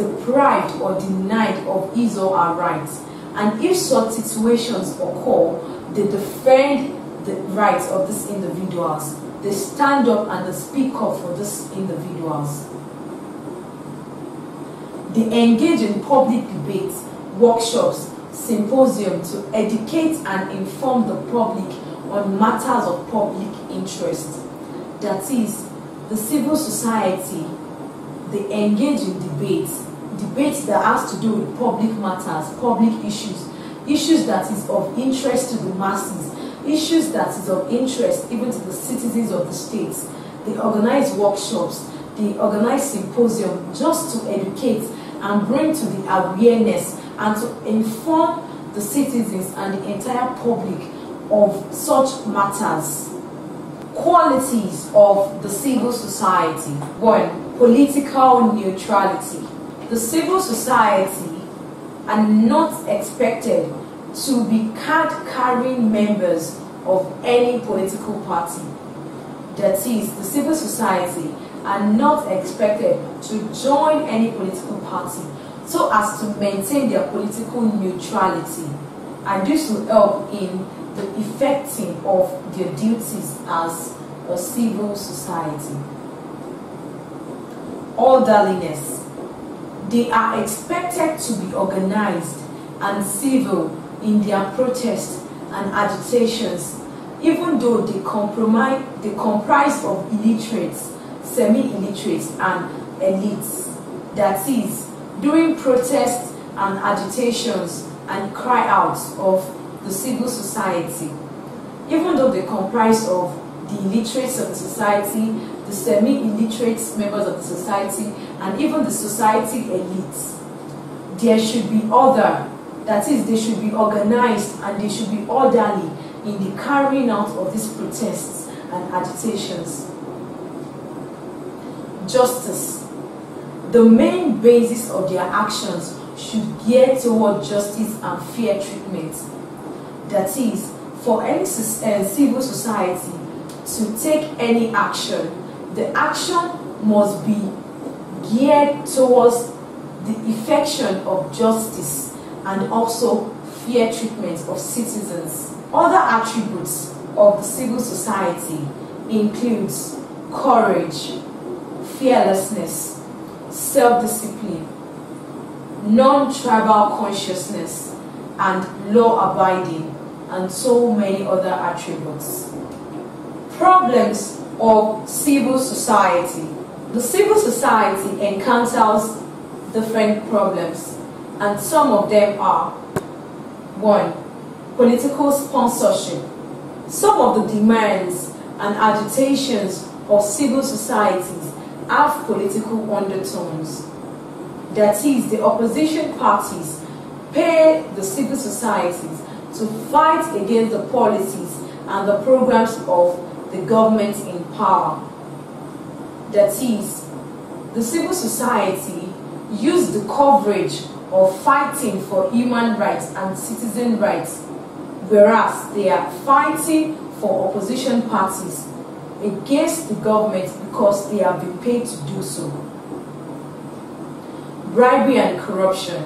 deprived or denied of his or her rights. And if such situations occur, they defend the rights of these individuals. They stand up and they speak up for these individuals. They engage in public debates, workshops, symposiums to educate and inform the public on matters of public interest. That is, the civil society, they engage in debates that has to do with public matters, public issues, issues that is of interest to the masses, issues that is of interest even to the citizens of the states. They organize workshops, they organize symposium just to educate and bring to the awareness and to inform the citizens and the entire public of such matters. Qualities of the civil society. 1. Political neutrality. The civil society are not expected to be card-carrying members of any political party. That is, the civil society are not expected to join any political party so as to maintain their political neutrality, and this will help in the effecting of their duties as a civil society. Orderliness. They are expected to be organized and civil in their protests and agitations, even though they comprise of illiterates, semi-illiterates and elites. That is, during protests and agitations and cry-outs of the civil society, even though they comprise of the illiterates of the society, the semi-illiterates members of the society, and even the society elites, there should be order. That is, they should be organized and they should be orderly in the carrying out of these protests and agitations. Justice. The main basis of their actions should gear toward justice and fair treatment. That is, for any civil society to take any action, the action must be geared towards the effection of justice and also fair treatment of citizens. Other attributes of the civil society includes courage, fearlessness, self-discipline, non-tribal consciousness, and law-abiding, and so many other attributes. Problems of civil society. The civil society encounters different problems, and some of them are: 1. Political sponsorship. Some of the demands and agitations of civil societies have political undertones. That is, the opposition parties pay the civil societies to fight against the policies and the programs of the government in power. That is, the civil society used the coverage of fighting for human rights and citizen rights, whereas they are fighting for opposition parties against the government because they have been paid to do so. Bribery and corruption.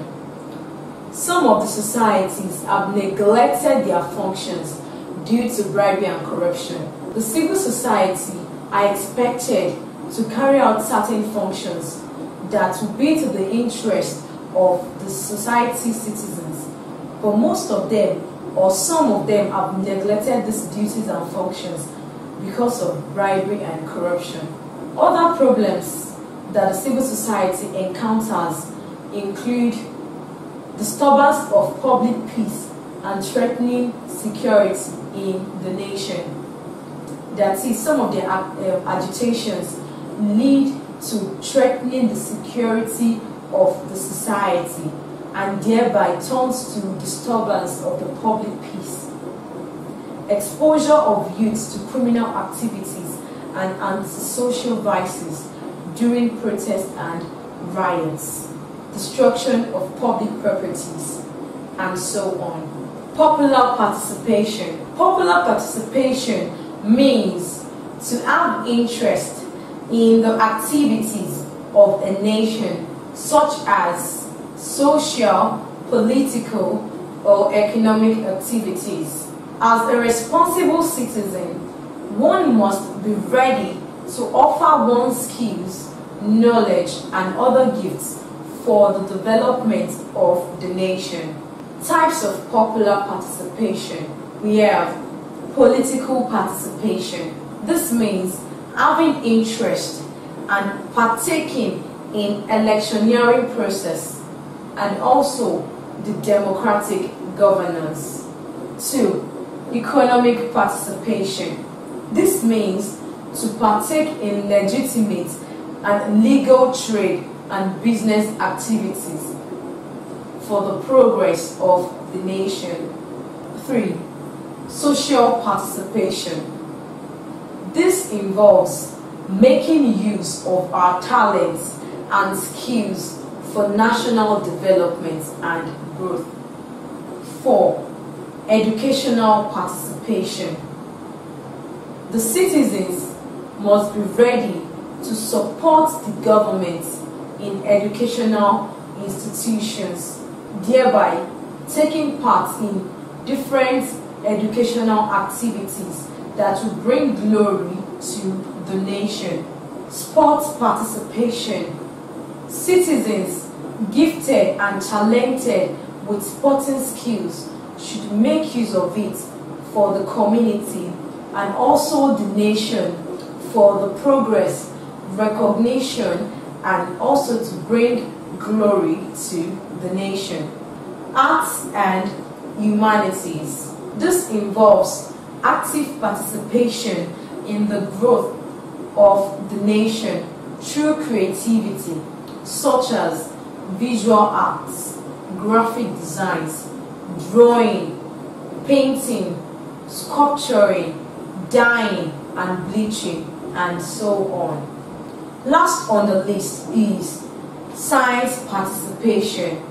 Some of the societies have neglected their functions due to bribery and corruption. The civil society are expected to carry out certain functions that will be to the interest of the society's citizens, but most of them or some of them have neglected these duties and functions because of bribery and corruption. Other problems that the civil society encounters include disturbance of public peace and threatening security in the nation. That is, some of the agitations lead to threatening the security of the society and thereby turns to disturbance of the public peace. Exposure of youth to criminal activities and antisocial vices during protests and riots, destruction of public properties, and so on. Popular participation. Popular participation means to have interest in the activities of a nation such as social, political, or economic activities. As a responsible citizen, one must be ready to offer one's skills, knowledge, and other gifts for the development of the nation. Types of popular participation. We have political participation. This means having interest and partaking in electioneering process, and also the democratic governance. 2. Economic participation. This means to partake in legitimate and legal trade and business activities for the progress of the nation. 3. Social participation. This involves making use of our talents and skills for national development and growth. 4. Educational participation. The citizens must be ready to support the government in educational institutions, thereby taking part in different educational activities that will bring glory to the nation. Sports participation. Citizens gifted and talented with sporting skills should make use of it for the community and also the nation for the progress, recognition, and also to bring glory to the nation. Arts and humanities. This involves active participation in the growth of the nation through creativity, such as visual arts, graphic designs, drawing, painting, sculpturing, dyeing and bleaching, and so on. Last on the list is science participation.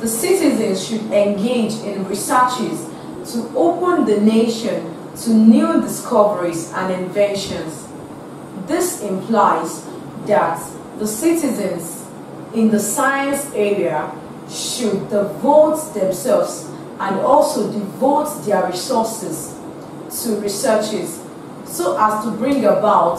The citizens should engage in researches to open the nation to new discoveries and inventions. This implies that the citizens in the science area should devote themselves and also devote their resources to researches so as to bring about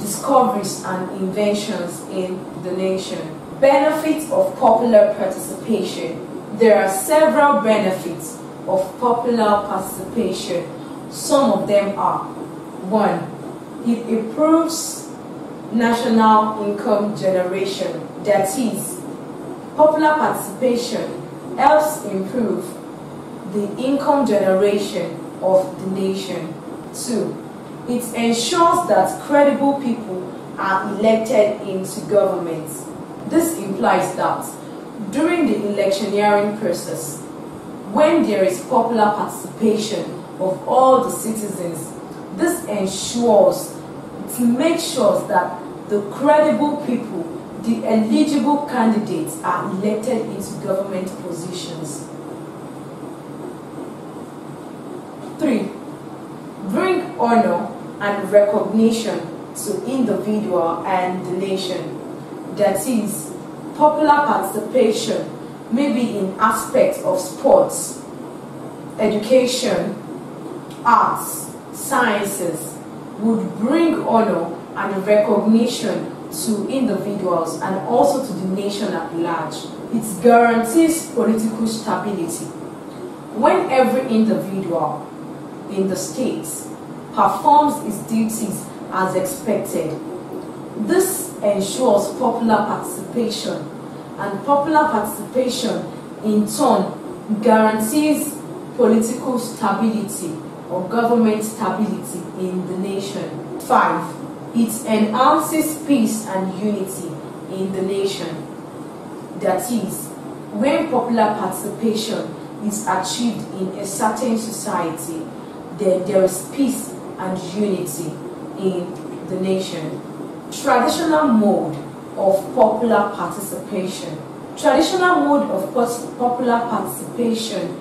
discoveries and inventions in the nation. Benefits of popular participation. There are several benefits of popular participation. Some of them are: 1. It improves national income generation. That is, popular participation helps improve the income generation of the nation. 2. It ensures that credible people are elected into government. This implies that during the electioneering process, when there is popular participation of all the citizens, this ensures, it makes sure that the credible people, the eligible candidates, are elected into government positions. 3. Bring honor and recognition to individual and the nation. That is, popular participation may be in aspects of sports, education, arts, sciences, would bring honor and recognition to individuals and also to the nation at large. It guarantees political stability. When every individual in the state performs its duties as expected, this ensures popular participation, and popular participation in turn guarantees political stability or government stability in the nation. 5. It enhances peace and unity in the nation. That is, when popular participation is achieved in a certain society, then there is peace and unity in the nation. Traditional mode of popular participation. Traditional mode of popular participation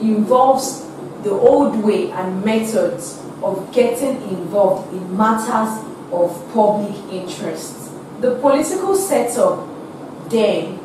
involves the old way and methods of getting involved in matters of public interest. The political setup day